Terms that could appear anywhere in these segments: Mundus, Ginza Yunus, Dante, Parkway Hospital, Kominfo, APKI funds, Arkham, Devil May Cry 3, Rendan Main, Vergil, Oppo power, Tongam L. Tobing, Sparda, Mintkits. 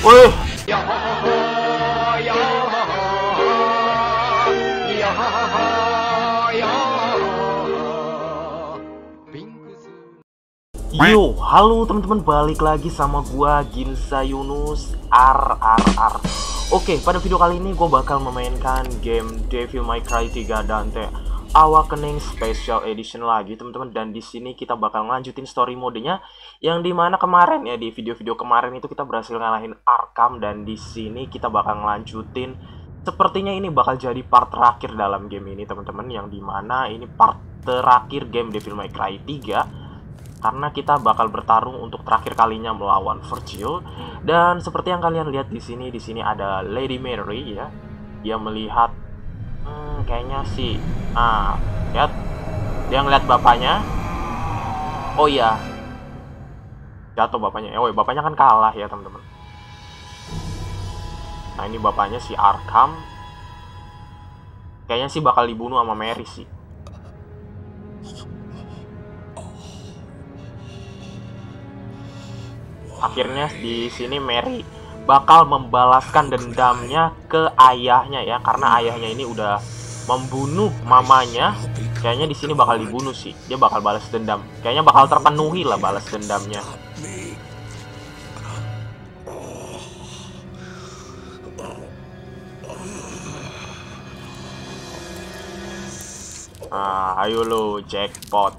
Waduh. Yo, halo teman-teman, balik lagi sama gua Ginza Yunus RRR. Oke, pada video kali ini gua bakal memainkan game Devil May Cry 3 Dante Awakening Special Edition lagi, teman-teman. Dan di sini kita bakal ngelanjutin story modenya, yang dimana kemarin ya, di video-video kemarin itu kita berhasil ngalahin Arkham, dan di sini kita bakal ngelanjutin. Sepertinya ini bakal jadi part terakhir dalam game ini, teman-teman, yang dimana ini part terakhir game Devil May Cry 3, karena kita bakal bertarung untuk terakhir kalinya melawan Vergil. Dan seperti yang kalian lihat di sini ada Lady Mary ya, dia melihat kayaknya sih. Ah, lihat. Dia ngeliat bapaknya. Oh iya. Jatuh bapaknya. Oh, bapaknya kan kalah ya, teman-teman. Nah, ini bapaknya si Arkham. Kayaknya sih bakal dibunuh sama Mary sih. Akhirnya di sini Mary bakal membalaskan dendamnya ke ayahnya ya, karena ayahnya ini udah membunuh mamanya. Kayaknya di sini bakal dibunuh sih, dia bakal balas dendam. Kayaknya bakal terpenuhi lah balas dendamnya. Ah, ayo lo, jackpot.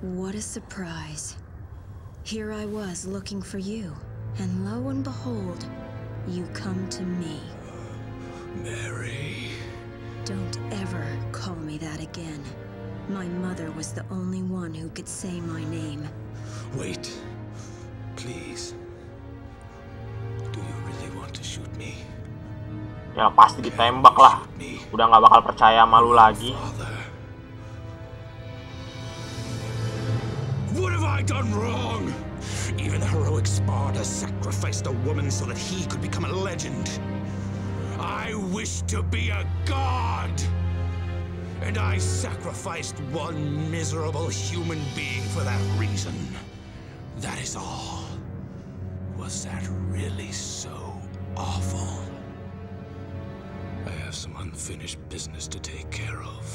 What a surprise. Here I was looking for you, and lo and behold, you come to me. Mary, don't ever call me that again. My mother was the only one who could say my name. Wait, please. Do you really want to shoot me? Ya pasti ditembak lah. Udah nggak bakal percaya malu lagi. What have I done wrong? Even the heroic Sparda sacrificed a woman so that he could become a legend. I wish to be a god, and I sacrificed one miserable human being for that reason. That is all. Was that really so awful? I have some unfinished business to take care of.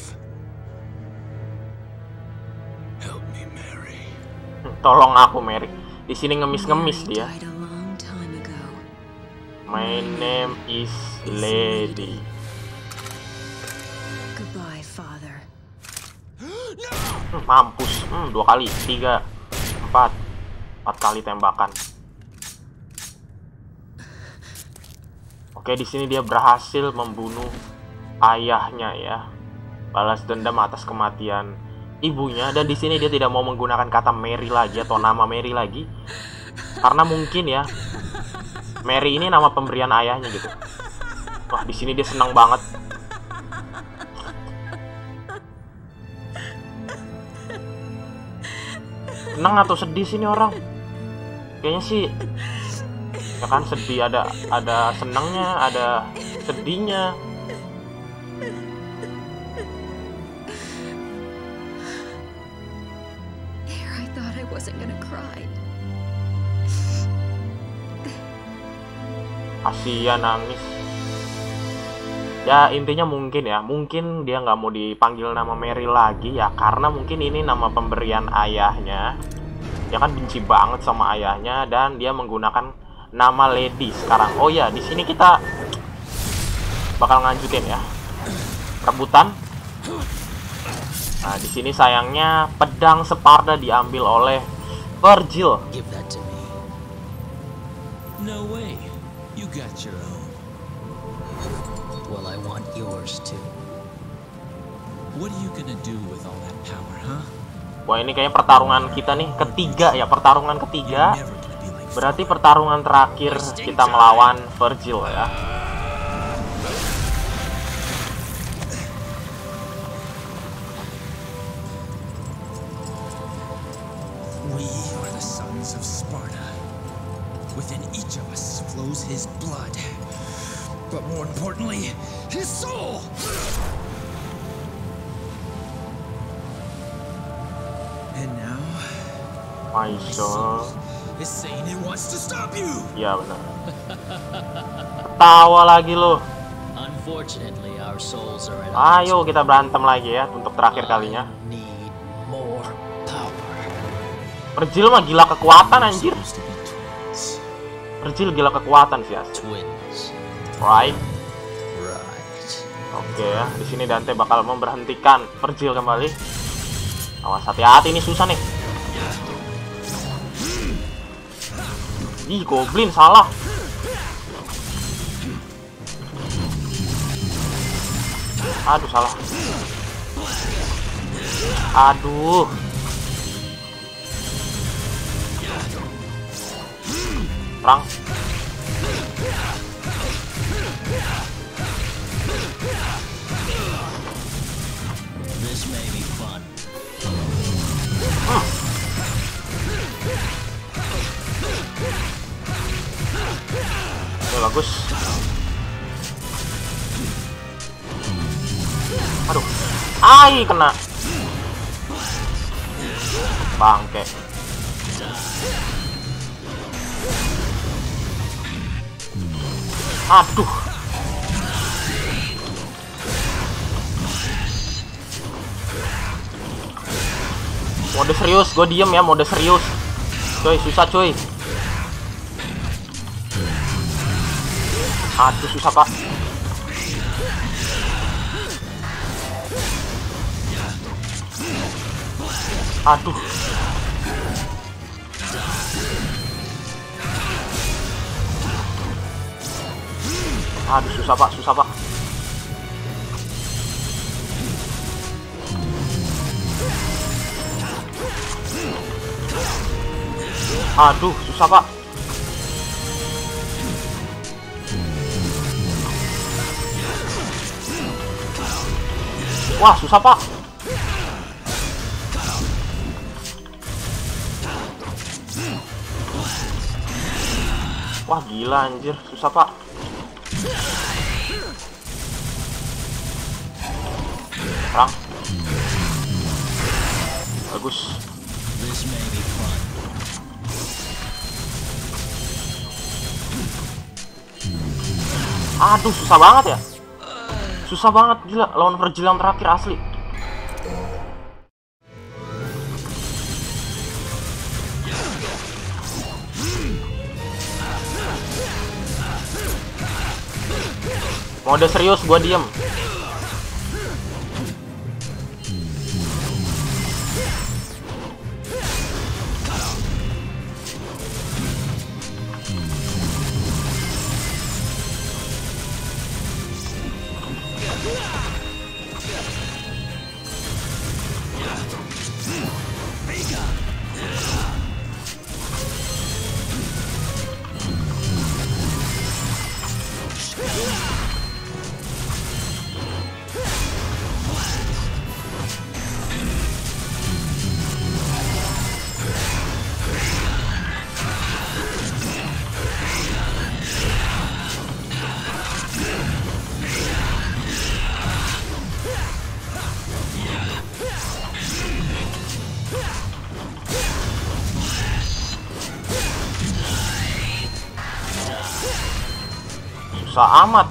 Help me, Mary. Tolong aku, Mary. Di sini ngemis-ngemis dia. My name is Lady. Goodbye, Father. Mampus, 2 kali, 3, 4 kali tembakan. Oke, di sini dia berhasil membunuh ayahnya ya, balas dendam atas kematian ibunya. Dan di sini dia tidak mau menggunakan kata Mary lagi atau nama Mary lagi, karena mungkin ya, Mary ini nama pemberian ayahnya gitu. Wah, di sini dia senang banget. Senang atau sedih sini orang? Kayaknya sih, ya kan sedih, ada senangnya, ada sedihnya. Here I thought I wasn't gonna cry. Asia nangis ya, intinya mungkin dia nggak mau dipanggil nama Mary lagi ya, karena mungkin ini nama pemberian ayahnya. Dia kan benci banget sama ayahnya dan dia menggunakan nama Lady sekarang. Oh ya, di sini kita bakal lanjutin ya rebutan. Nah, di sini sayangnya pedang Sparda diambil oleh Vergil. No way. You got your own. Well, I want yours too. What are you gonna do with all that power, huh? Wah, ini kayaknya pertarungan kita nih ketiga ya, pertarungan ketiga. Berarti pertarungan terakhir kita melawan Vergil ya. We are the sons of Sparta. Within each of us flows his blood, but more importantly, his soul. And now, my soul This Satan wants to stop you. Ya benar. Ketawa lagi lo. Ayo kita berantem lagi ya untuk terakhir kalinya. Vergil mah gila kekuatan anjir. Vergil gila kekuatan sih asli. Right. Oke ya, di sini Dante bakal memberhentikan Vergil kembali. Awas hati-hati ini susah nih. Ih, goblin salah. Aduh, salah. Aduh. Perang. This may be fun. Aduh, bagus. Aduh, ai kena. Bangke. Aduh. Mode serius, gue diem ya, mode serius. Coy, susah coy. Aduh, susah pak. Aduh. Aduh, susah pak, susah pak. Aduh, susah pak. Wah, susah pak. Wah, gila anjir, susah pak. Perang. Bagus. Aduh, susah banget ya. Susah banget gila lawan Vergil yang terakhir asli. Mode serius gua diem. Susah amat.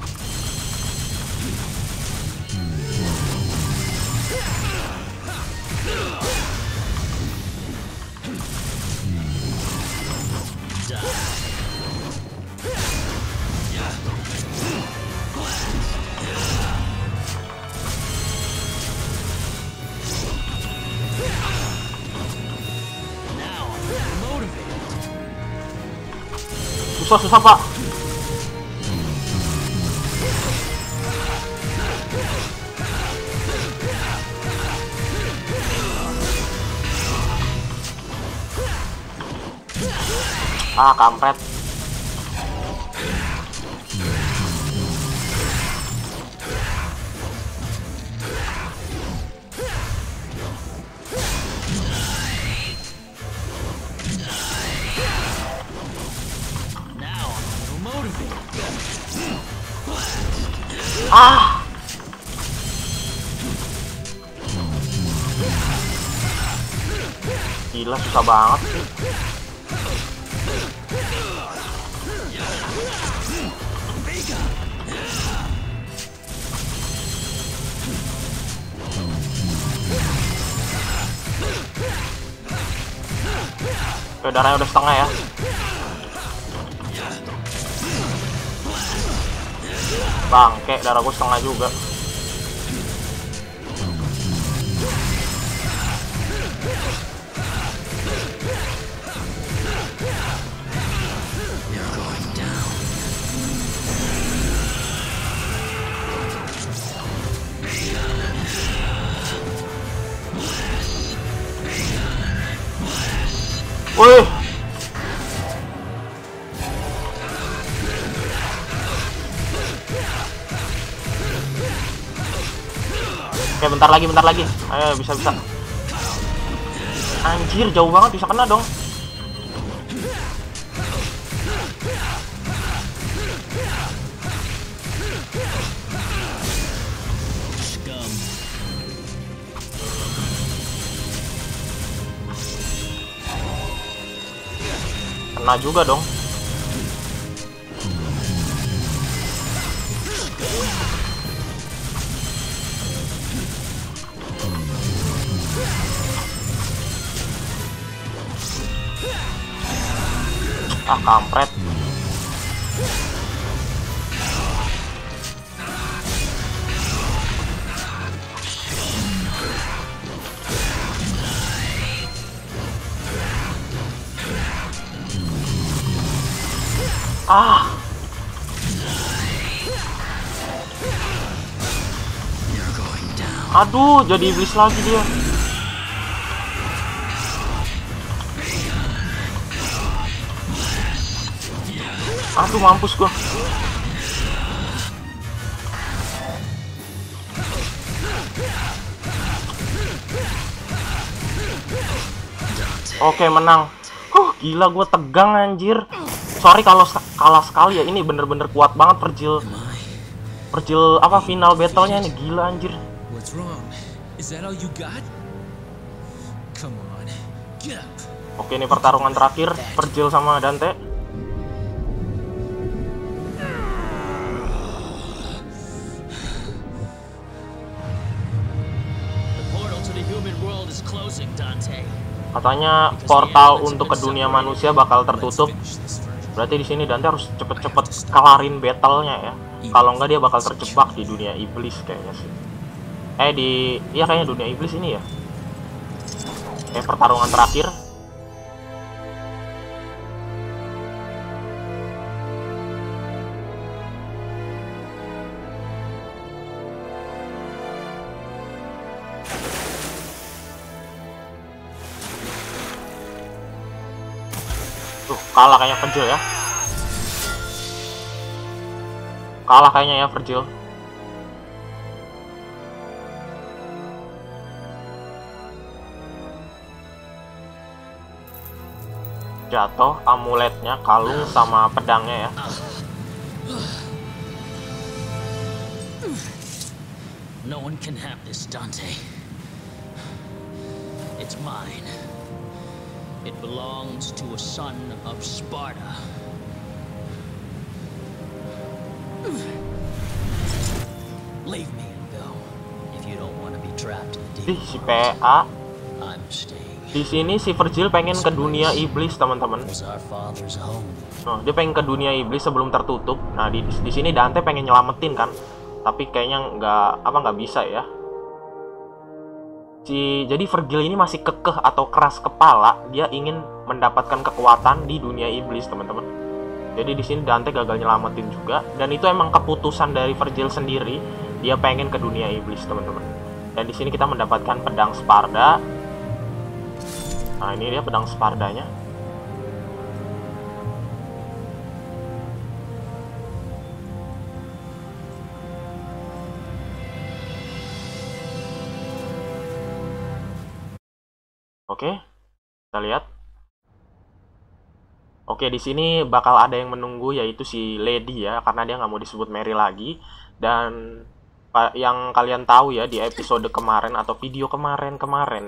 Susah pak. Ah, kampret. Ah. Gila susah banget sih. Oke, darahnya udah setengah ya. Bangke, darah gue setengah juga. Wih, oke, bentar lagi. Ayo, bisa. Anjir, jauh banget, bisa kena dong. Kena juga dong. Ah, kampret. Ah. Aduh, jadi iblis lagi dia. Aduh, mampus gua. Oke, menang. Gila, gua tegang anjir. Sorry kalau kalah sekali ya, ini bener-bener kuat banget Vergil apa final battle-nya ini, gila anjir. Oke, ini pertarungan terakhir Vergil sama Dante. Katanya portal untuk ke dunia manusia bakal tertutup. Berarti di sini Dante harus cepet-cepet kelarin battle-nya ya. Kalau nggak dia bakal terjebak di dunia iblis kayaknya sih. Ya kayaknya dunia iblis ini ya. Oke, pertarungan terakhir. Kalah kayaknya Vergil ya. Jatuh amuletnya, kalung sama pedangnya ya. No one can have this, Dante. It's mine. It belongs to a son of Sparda. Leave me and go if you don't want to be trapped in the deep. Si PA di sini, si Vergil pengen ke dunia iblis, teman-teman. Nah, dia pengen ke dunia iblis sebelum tertutup. Nah, di sini Dante pengen nyelamatin kan, tapi kayaknya nggak bisa ya. Jadi Vergil ini masih kekeh atau keras kepala, dia ingin mendapatkan kekuatan di dunia iblis, teman-teman. Jadi di sini Dante gagal nyelamatin juga, dan itu emang keputusan dari Vergil sendiri, dia pengen ke dunia iblis, teman-teman. Dan di sini kita mendapatkan pedang Sparda. Nah, ini dia pedang Spardanya. Oke, kita lihat. Oke, di sini bakal ada yang menunggu, yaitu si Lady ya, karena dia nggak mau disebut Mary lagi. Dan yang kalian tahu ya, di episode kemarin atau video kemarin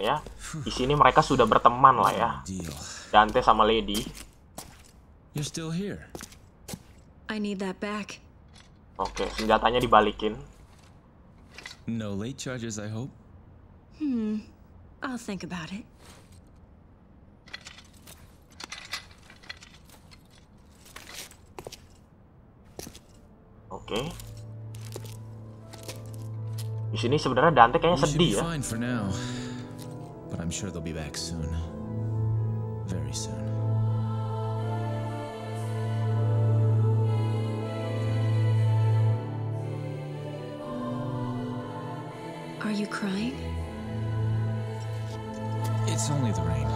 ya, di sini mereka sudah berteman lah ya, Dante sama Lady. Oke, senjatanya dibalikin. No late charges, I hope. I'll think about it. Oke. Di sini sebenarnya Dante kayaknya sedih ya. But I'm sure they'll be back soon. Very soon. Are you crying? It's only the rain.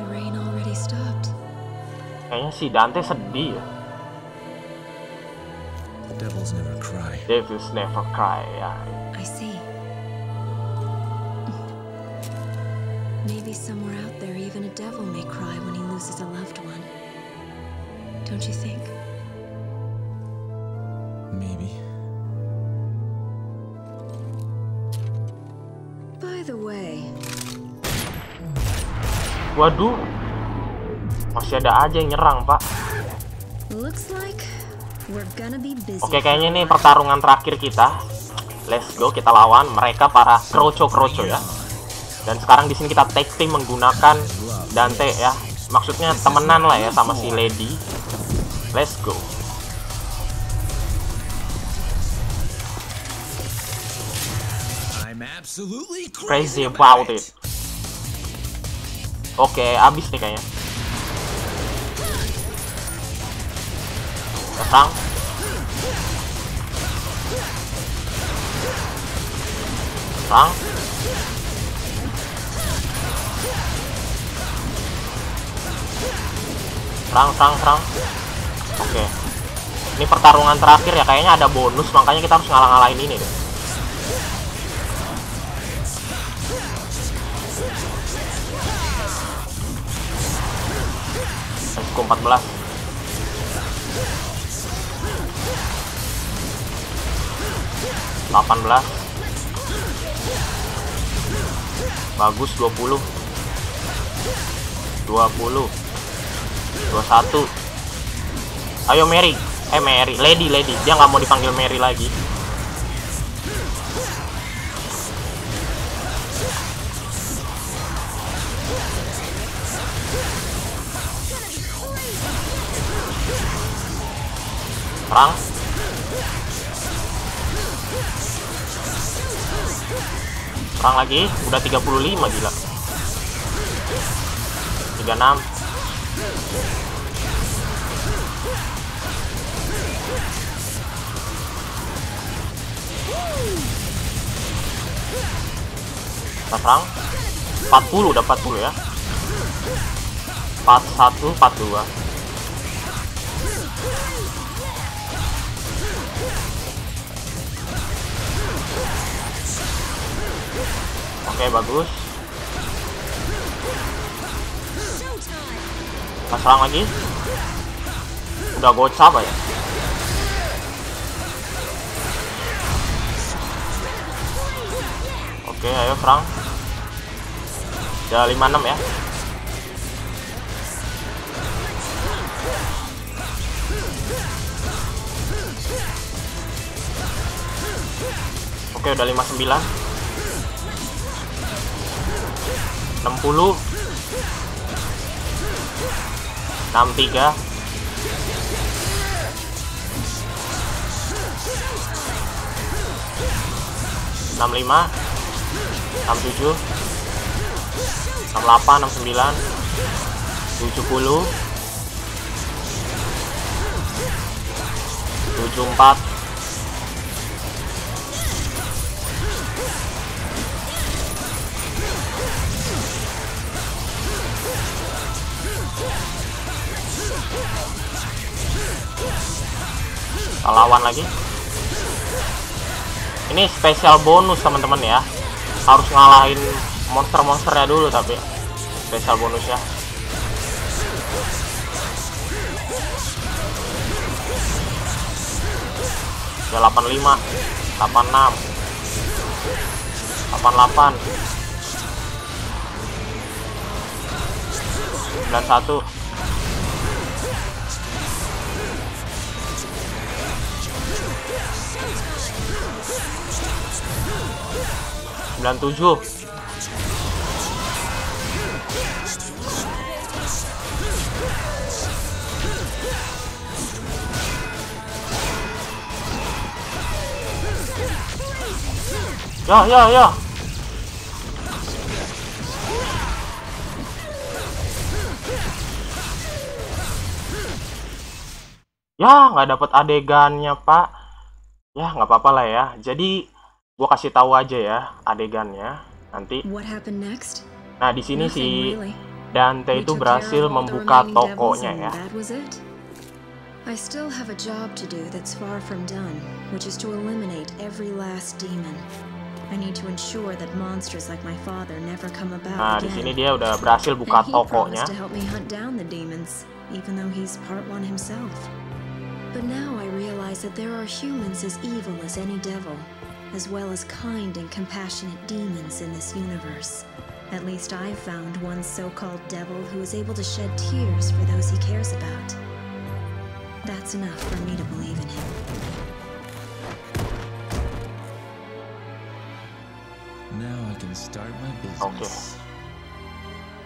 The rain already stopped. Kayaknya si Dante sedih ya. Devils never cry. Devils never cry. Ya. I see. Maybe somewhere out there even a devil may cry when he loses a loved one. Don't you think? Maybe. By the way. Waduh. Masih ada aja yang nyerang, Pak. Looks like we're gonna be busy. Oke, kayaknya ini pertarungan terakhir kita. Let's go, kita lawan mereka para kroco-kroco ya. Dan sekarang di sini kita tag team menggunakan Dante ya, maksudnya temenan lah ya sama si Lady. Let's go. I'm absolutely crazy about it. Oke, abis nih kayaknya. Datang. Datang. Serang. Oke. Ini pertarungan terakhir ya, kayaknya ada bonus, makanya kita harus ngalah-ngalahin ini deh. Score 14. Delapan belas. Bagus. 20. 21. Ayo Mary. Lady. Dia nggak mau dipanggil Mary lagi. Perang. Perang lagi. Udah 35, gila. 36. Serang. 40, udah 40 ya. 41, 42. Oke, bagus. Kita serang lagi. Udah gocap aja. Oke, ayo serang. Udah 56 ya. Oke, udah 59. 60. 63. Enam 65, 67, 68, 69, 74. Kita lawan lagi. Ini spesial bonus teman-teman ya. Harus ngalahin monster-monsternya dulu, tapi spesial bonus ya. Udah 85, 86, 88, 91. Dan 7. Ya. Ya, nggak dapet adegannya, Pak. Ya, nggak apa-apa lah ya. Jadi, gua kasih tahu aja ya adegannya nanti. Nah, di sini si Dante itu berhasil membuka tokonya ya. I still have a job to do that's far from done, which is to eliminate every last demon. I need to ensure that monsters like my father never come about. Nah, di sini dia udah berhasil buka tokonya. Even though he's part one himself. But now I realize that there are humans as evil as any devil, as well as kind and compassionate demons in this universe. At least I've found one so-called devil who is able to shed tears for those he cares about. That's enough for me to believe in him. Now I can start my business. Okay.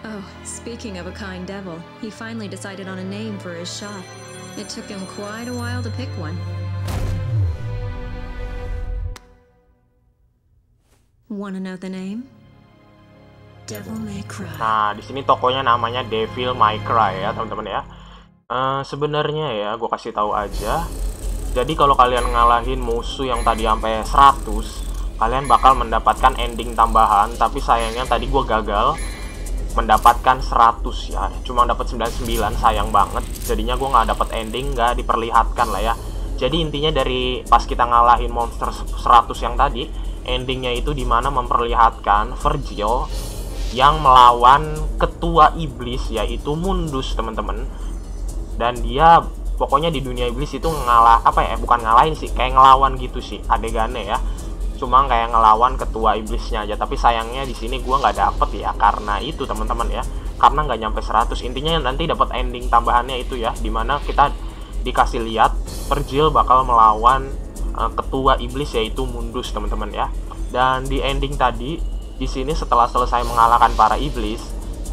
Oh, speaking of a kind devil, he finally decided on a name for his shop. It took him quite a while to pick one. Want to know the name? Devil May Cry. Nah, di sini tokonya namanya Devil May Cry ya, teman-teman ya. Sebenarnya ya, gue kasih tahu aja. Jadi kalau kalian ngalahin musuh yang tadi sampai 100, kalian bakal mendapatkan ending tambahan, tapi sayangnya tadi gue gagal mendapatkan 100 ya, cuma dapat 99, sayang banget. Jadinya gue nggak dapat ending, nggak diperlihatkan lah ya. Jadi intinya dari pas kita ngalahin monster 100 yang tadi, endingnya itu dimana memperlihatkan Vergil yang melawan ketua iblis yaitu Mundus, teman-teman. Dan dia pokoknya di dunia iblis itu ngalah, apa ya, bukan ngalahin sih, kayak ngelawan gitu sih adegannya ya. Cuma kayak ngelawan ketua iblisnya aja, tapi sayangnya di sini gua nggak dapet ya karena itu, teman-teman ya, karena nggak nyampe 100. Intinya nanti dapat ending tambahannya itu ya, dimana kita dikasih lihat Vergil bakal melawan ketua iblis yaitu Mundus, teman-teman ya. Dan di ending tadi di sini setelah selesai mengalahkan para iblis,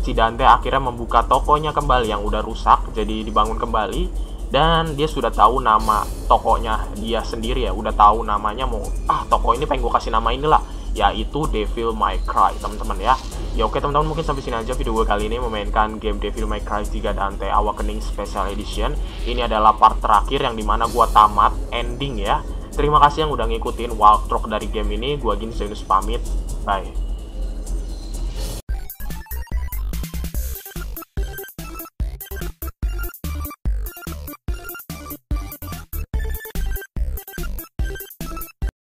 si Dante akhirnya membuka tokonya kembali yang udah rusak, jadi dibangun kembali. Dan dia sudah tahu nama tokonya dia sendiri ya, udah tahu namanya, mau toko ini pengen gue kasih nama inilah, yaitu Devil May Cry, teman-teman ya. Ya oke teman-teman, mungkin sampai sini aja video gue kali ini memainkan game Devil May Cry 3 Dante Awakening Special Edition. Ini adalah part terakhir yang dimana gue tamat ending ya. Terima kasih yang udah ngikutin walkthrough dari game ini. Gue Ginza Yunus pamit, bye.